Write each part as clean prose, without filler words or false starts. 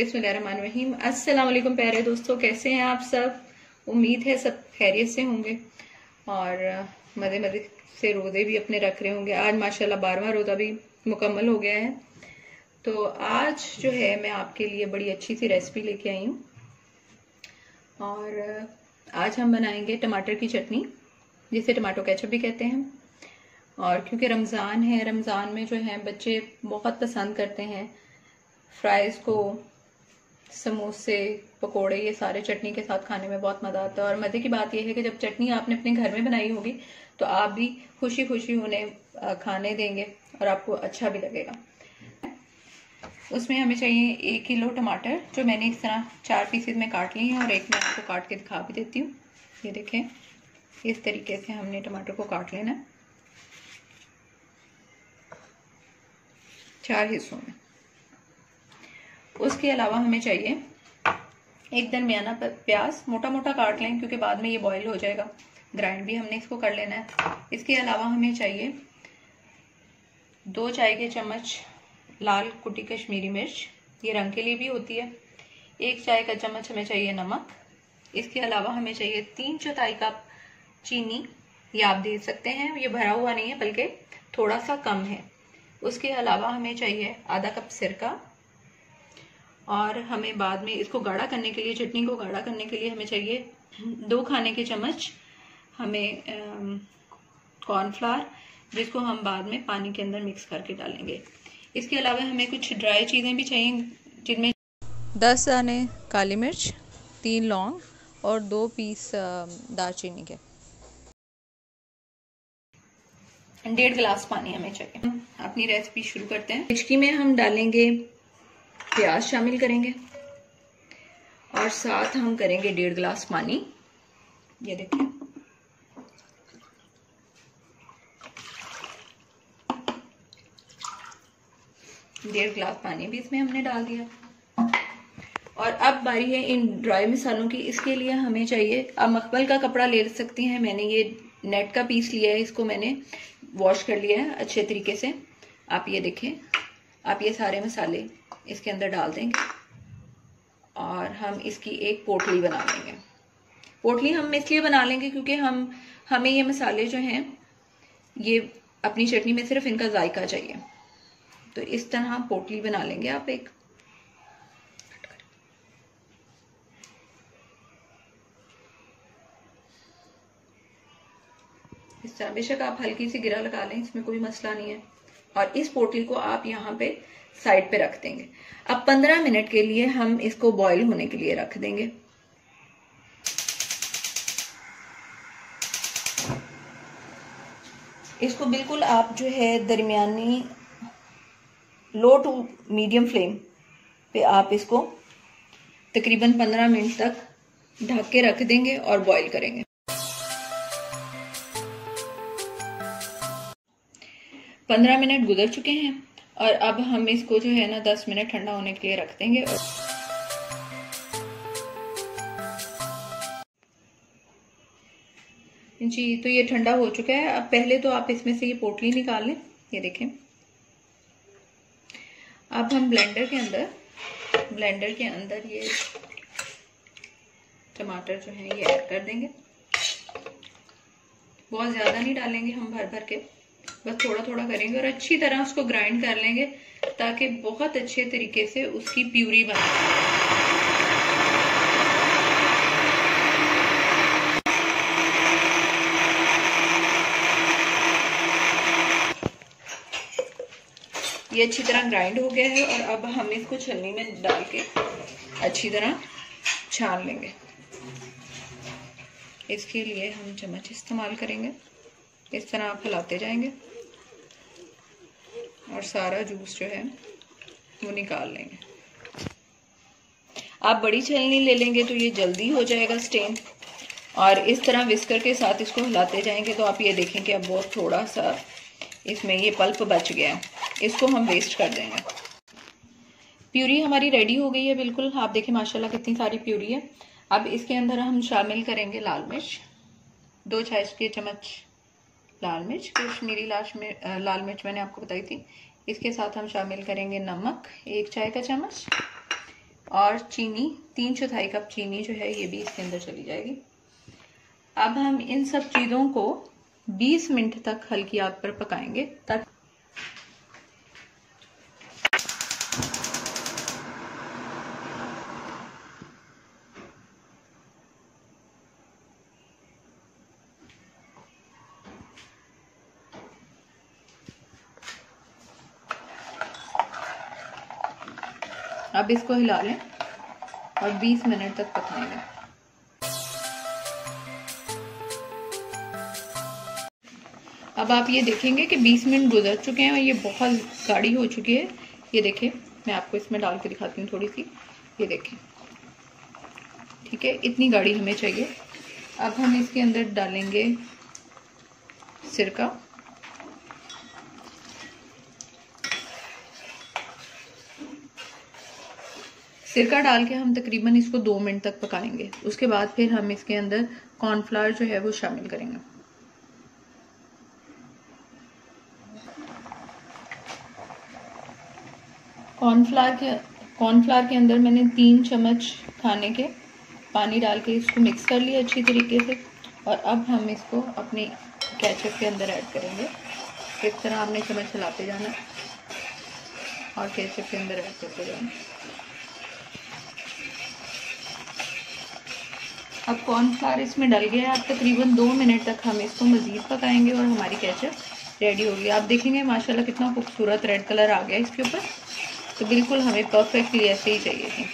बिस्मिल्लाहिर्रहमानिर्रहीम। अस्सलाम वालेकुम प्यारे दोस्तों, कैसे हैं आप सब? उम्मीद है सब खैरियत से होंगे और मज़े मज़े से रोज़े भी अपने रख रहे होंगे। आज माशाल्लाह 12वां रोज़ा भी मुकम्मल हो गया है। तो आज जो है मैं आपके लिए बड़ी अच्छी सी रेसिपी लेके आई हूँ और आज हम बनाएंगे टमाटर की चटनी, जिसे टमाटो केचप भी कहते हैं। और क्योंकि रमज़ान है, रमज़ान में जो है बच्चे बहुत पसंद करते हैं फ्राइज़ को, समोसे, पकोड़े, ये सारे चटनी के साथ खाने में बहुत मज़ा आता है। और मज़े की बात यह है कि जब चटनी आपने अपने घर में बनाई होगी तो आप भी खुशी खुशी उन्हें खाने देंगे और आपको अच्छा भी लगेगा। उसमें हमें चाहिए 1 किलो टमाटर, जो मैंने इस तरह 4 पीसेज में काट लिए हैं और एक मैं आपको काट के दिखा भी देती हूँ। ये देखें, इस तरीके से हमने टमाटर को काट लेना है 4 हिस्सों में। उसके अलावा हमें चाहिए एक दरमियाना प्याज, मोटा मोटा काट लें क्योंकि बाद में ये बॉईल हो जाएगा, ग्राइंड भी हमने इसको कर लेना है। इसके अलावा हमें चाहिए 2 चाय के चम्मच लाल कुटी कश्मीरी मिर्च, ये रंग के लिए भी होती है। 1 चाय का चम्मच हमें चाहिए नमक। इसके अलावा हमें चाहिए 3/4 कप चीनी, ये आप दे सकते हैं, ये भरा हुआ नहीं है बल्कि थोड़ा सा कम है। उसके अलावा हमें चाहिए आधा कप सिरका। और हमें बाद में इसको गाढ़ा करने के लिए, चटनी को गाढ़ा करने के लिए हमें चाहिए 2 खाने के चम्मच हमें कॉर्नफ्लावर, जिसको हम बाद में पानी के अंदर मिक्स करके डालेंगे। इसके अलावा हमें कुछ ड्राई चीज़ें भी चाहिए, जिनमें 10 दाने काली मिर्च, 3 लौंग और 2 पीस दालचीनी के। 1.5 गिलास पानी हमें चाहिए। अपनी रेसिपी शुरू करते हैं। मिक्सचर में हम डालेंगे प्याज, शामिल करेंगे और साथ हम करेंगे 1.5 गिलास पानी। ये देखें, डेढ़ गिलास पानी भी इसमें हमने डाल दिया। और अब बारी है इन ड्राई मसालों की। इसके लिए हमें चाहिए, आप मखमल का कपड़ा ले सकती हैं, मैंने ये नेट का पीस लिया है, इसको मैंने वॉश कर लिया है अच्छे तरीके से। आप ये देखें, आप ये सारे मसाले इसके अंदर डाल देंगे और हम इसकी एक पोटली बना लेंगे। पोटली हम इसलिए बना लेंगे क्योंकि हमें ये मसाले जो हैं, ये अपनी चटनी में सिर्फ इनका जायका चाहिए, तो इस तरह पोटली बना लेंगे आप एक। इस तरह, बेशक आप हल्की सी गिरा लगा लें, इसमें कोई मसला नहीं है। और इस पोटली को आप यहाँ पे साइड पे रख देंगे। अब 15 मिनट के लिए हम इसको बॉईल होने के लिए रख देंगे। इसको बिल्कुल आप जो है दरमियानी लो टू मीडियम फ्लेम पे आप इसको तकरीबन 15 मिनट तक ढक के रख देंगे और बॉईल करेंगे। 15 मिनट गुजर चुके हैं और अब हम इसको जो है ना 10 मिनट ठंडा होने के लिए रख देंगे। और जी, तो ये ठंडा हो चुका है। अब पहले तो आप इसमें से ये पोटली निकाल लें, ये देखें। अब हम ब्लेंडर के अंदर ये टमाटर जो है ये ऐड कर देंगे। बहुत ज़्यादा नहीं डालेंगे हम, भर भर के बस थोड़ा थोड़ा करेंगे और अच्छी तरह उसको ग्राइंड कर लेंगे ताकि बहुत अच्छे तरीके से उसकी प्यूरी बन जाए। ये अच्छी तरह ग्राइंड हो गया है और अब हम इसको छलनी में डाल के अच्छी तरह छान लेंगे। इसके लिए हम चम्मच इस्तेमाल करेंगे। इस तरह आप हिलाते जाएंगे और सारा जूस जो है वो निकाल लेंगे। आप बड़ी छलनी ले लेंगे तो ये जल्दी हो जाएगा स्टेन। और इस तरह विस्कर के साथ इसको हिलाते जाएंगे तो आप ये देखें कि अब बहुत थोड़ा सा इसमें ये पल्प बच गया है, इसको हम वेस्ट कर देंगे। प्यूरी हमारी रेडी हो गई है बिल्कुल, आप देखें माशाल्लाह कितनी सारी प्यूरी है। अब इसके अंदर हम शामिल करेंगे लाल मिर्च, 2 चाय के चम्मच लाल मिर्च, कश्मीरी लाल मिर्च मैंने आपको बताई थी। इसके साथ हम शामिल करेंगे नमक, 1 चाय का चम्मच। और चीनी 3/4 कप चीनी जो है ये भी इसके अंदर चली जाएगी। अब हम इन सब चीज़ों को 20 मिनट तक हल्की आंच पर पकाएंगे ताकि अब इसको हिला लें और 20 मिनट तक पकने दें। अब आप ये देखेंगे कि 20 मिनट गुजर चुके हैं और ये बहुत गाढ़ी हो चुकी है। ये देखें, मैं आपको इसमें डाल के दिखाती हूँ थोड़ी सी। ये देखें, ठीक है, इतनी गाढ़ी हमें चाहिए। अब हम इसके अंदर डालेंगे सिरका। सिरका डाल के हम तकरीबन इसको 2 मिनट तक पकाएंगे। उसके बाद फिर हम इसके अंदर कॉर्नफ्लावर जो है वो शामिल करेंगे। कॉर्नफ्लावर के अंदर मैंने 3 चम्मच खाने के पानी डाल के इसको मिक्स कर लिया अच्छी तरीके से। और अब हम इसको अपने केचप के अंदर ऐड करेंगे। इस तरह हमने चम्मच चलाते जाना और केचप के अंदर ऐड करते जाना। अब कॉर्नफ्लावर इसमें डल गया है। अब तकरीबन 2 मिनट तक हम इसको मज़ीद पकाएंगे और हमारी केचप रेडी होगी। आप देखेंगे माशाल्लाह कितना खूबसूरत रेड कलर आ गया इसके ऊपर। तो बिल्कुल हमें परफेक्टली ऐसे ही चाहिए थी।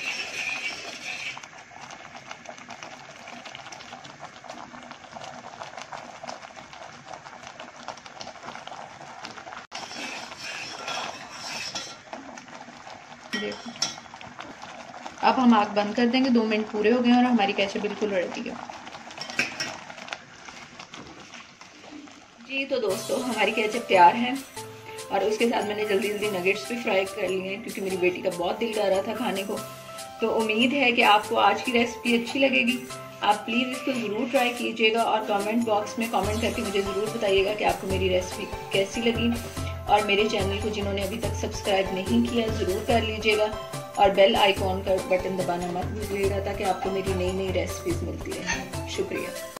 अब हम आग बंद कर देंगे। 2 मिनट पूरे हो गए और हमारी केचप बिल्कुल रेडी है जी। तो दोस्तों, हमारी केचप तैयार है और उसके साथ मैंने जल्दी जल्दी नगेट्स भी फ्राई कर लिए हैं क्योंकि मेरी बेटी का बहुत दिल कर रहा था खाने को। तो उम्मीद है कि आपको आज की रेसिपी अच्छी लगेगी। आप प्लीज़ इसको ज़रूर ट्राई कीजिएगा और कमेंट बॉक्स में कमेंट करके मुझे ज़रूर बताइएगा कि आपको मेरी रेसिपी कैसी लगी। और मेरे चैनल को जिन्होंने अभी तक सब्सक्राइब नहीं किया ज़रूर कर लीजिएगा और बेल आइकॉन का बटन दबाना मत भूलिएगा ताकि आपको मेरी नई नई रेसिपीज़ मिलती रहें। शुक्रिया।